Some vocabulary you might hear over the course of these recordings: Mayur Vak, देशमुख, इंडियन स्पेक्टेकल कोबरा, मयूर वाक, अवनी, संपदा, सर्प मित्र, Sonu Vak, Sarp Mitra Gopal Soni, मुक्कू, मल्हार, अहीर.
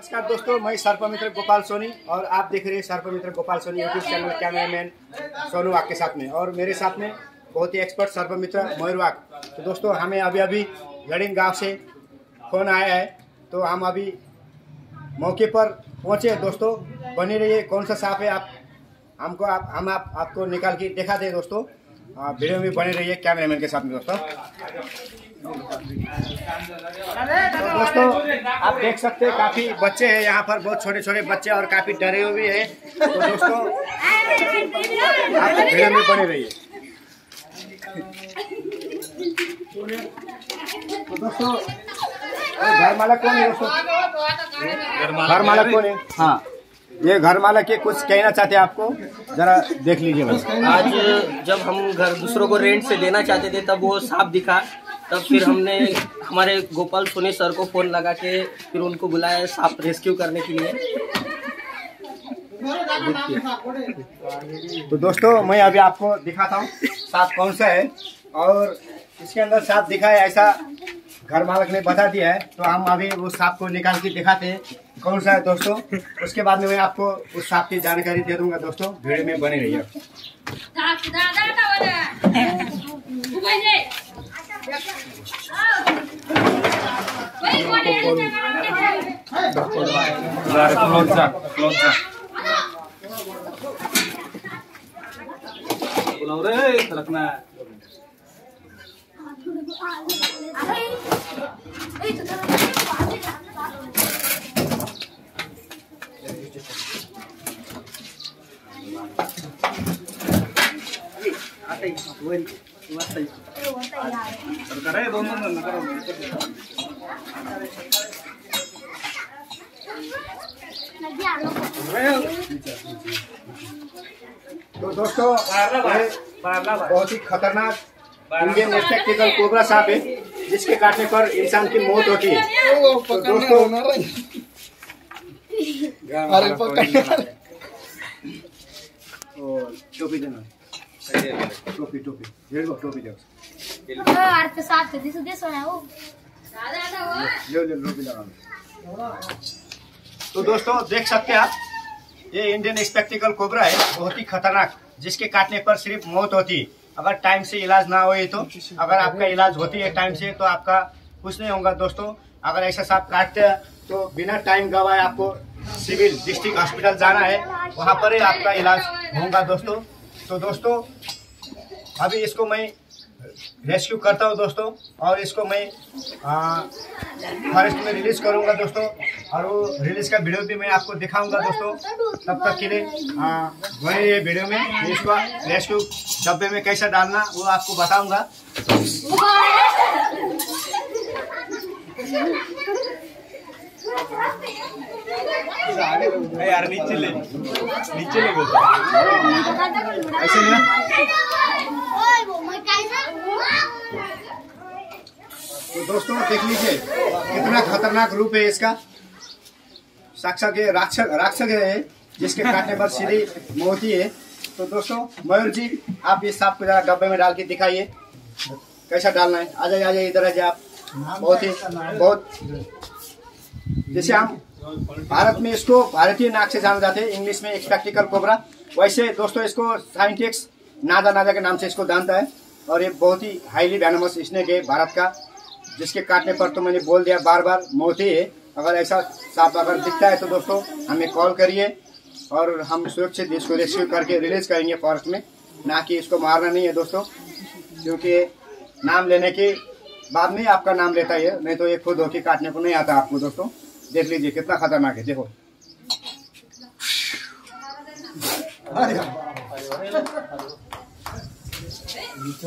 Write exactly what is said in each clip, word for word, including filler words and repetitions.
नमस्कार दोस्तों, मैं सर्प मित्र गोपाल सोनी और आप देख रहे हैं सर्प मित्र Gopal Soni YouTube channel. Cameraman Sonu वाक के साथ में और मेरे साथ में बहुत ही एक्सपर्ट सर्प मित्र मयूर वाक। तो दोस्तों, हमें अभी अभी लड़िंग गांव से फोन आया है, तो हम अभी मौके पर पहुँचे। दोस्तों बने रहिए, कौन सा सांप है आप हमको आप हम आप, आपको निकाल के दिखा दें। दोस्तों वीडियो में बने रहिए कैमरामैन के साथ में। दोस्तों तो दोस्तों आप देख सकते हैं काफी बच्चे हैं यहाँ पर, बहुत छोटे छोटे बच्चे और काफी डरे हुए हैं। तो दोस्तों आप वीडियो में बने रहिए। तो दोस्तों घर मालक कौन है? दोस्तों घर मालक कौन है? हाँ, ये घर मालक के कुछ कहना चाहते हैं आपको, जरा देख लीजिए। आज जब हम घर दूसरों को रेंट से देना चाहते थे तब वो सांप दिखा, तब फिर हमने हमारे गोपाल सोनी सर को फोन लगा के फिर उनको बुलाया सांप रेस्क्यू करने के लिए। तो दोस्तों मैं अभी आपको दिखाता हूँ सांप कौन सा है और इसके अंदर सांप दिखा है, ऐसा घर मालक ने बता दिया है। तो हम अभी उस सांप को निकाल के दिखाते हैं कौन सा है दोस्तों। उसके बाद में मैं आपको उस सांप की जानकारी दे दूंगा। दोस्तों वीडियो में बने रहिए। तो दोस्तों बहुत ही खतरनाक इंडियन स्पेक्टेकल कोबरा सांप है, जिसके काटने पर इंसान की मौत होती है। तो दोस्तों टोपी देना, टोपी टोपी टोपी लगा। तो दोस्तों देख सकते हैं आप, ये इंडियन स्पेक्टेकल कोबरा है, बहुत ही खतरनाक, जिसके काटने पर सिर्फ मौत होती है। अगर टाइम से इलाज ना हो तो, अगर आपका इलाज होती है टाइम से तो आपका कुछ नहीं होगा। दोस्तों अगर ऐसा सांप काटते हैं तो बिना टाइम गवाए आपको सिविल डिस्ट्रिक्ट हॉस्पिटल जाना है, वहाँ पर ही आपका इलाज होगा। दोस्तों तो दोस्तों अभी इसको मैं रेस्क्यू करता हूँ दोस्तों, और इसको मैं फॉरेस्ट में रिलीज करूँगा दोस्तों, और वो रिलीज का वीडियो भी मैं आपको दिखाऊंगा दोस्तों। तब तक के लिए वही ये वीडियो में इसको रेस्क्यू डब्बे में कैसे डालना वो आपको बताऊंगा। यार नीचे ले, नीचे ले बोलता ऐसे नहीं। तो दोस्तों देख लीजिए कितना खतरनाक रूप है इसका, साक्षात के राक्षस राक्षस है, जिसके काटने पर सीधी मौत ही है। तो दोस्तों मयूर जी आप इस सांप को जरा डब्बे में डाल के दिखाइए कैसा डालना है। आ जाइए आ जाइए इधर आ जाइए आप। बहुत ही बहुत जैसे हम भारत में इसको भारतीय नाग से जाना जाते हैं, इंग्लिश में स्पेक्टिकल कोबरा, वैसे दोस्तों इसको साइंटिस्ट नाजा नाजा के नाम से इसको जानता है। और ये बहुत ही हाईली वेनमस स्नेक है भारत का, जिसके काटने पर तो मैंने बोल दिया बार बार मौत ही है। अगर ऐसा सांप अगर दिखता है तो दोस्तों हमें कॉल करिए और हम सुरक्षित इसको रेस्क्यू करके रिलीज करेंगे फॉरेस्ट में, ना कि इसको मारना नहीं है दोस्तों, क्योंकि नाम लेने के बाद में आपका नाम लेता है, नहीं तो ये खुद होके काटने को नहीं आता आपको। दोस्तों देख लीजिए कितना खतरनाक है, देखो।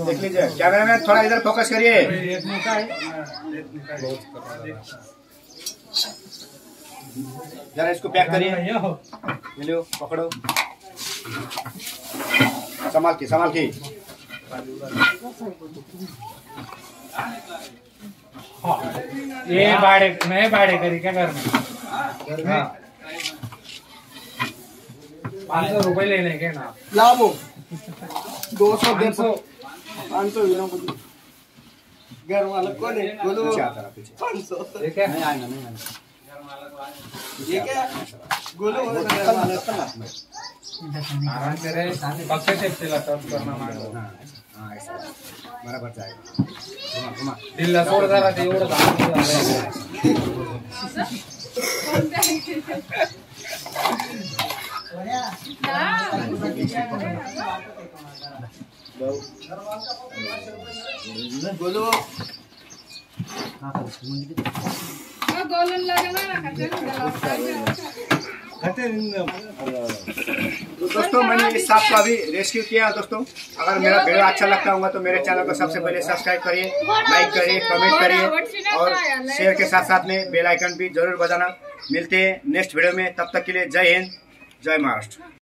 देख लीजिए कैमरा में थोड़ा इधर फोकस करिए। जरा इसको पैक करिए, ले लो पकड़ो, संभाल के संभाल के। ये बाड़े मैं बाड़े करी क्या घर में पाँच सौ रुपए लेने के ना लाभो दो सौ डेढ़ सौ पाँच सौ घर वाला कौन है बोलो पाँच सौ। ये क्या गोलू हो रहा है आराम से रहे पक्के से खेला तब करना मांगो हां ऐसा बराबर जाएगा घुमा घुमा दिल ला छोड़ जरा दे और दांत ना गोलू हां मुंडी गोलन लगना दोस्तों मैंने इस सांप को अभी रेस्क्यू किया। दोस्तों अगर मेरा वीडियो अच्छा लगता होगा तो मेरे चैनल को सबसे पहले सब्सक्राइब करिए, लाइक करिए, कमेंट करिए और शेयर के साथ साथ में बेल आइकन भी जरूर बजाना। मिलते हैं नेक्स्ट वीडियो में, तब तक के लिए जय हिंद जय महाराष्ट्र।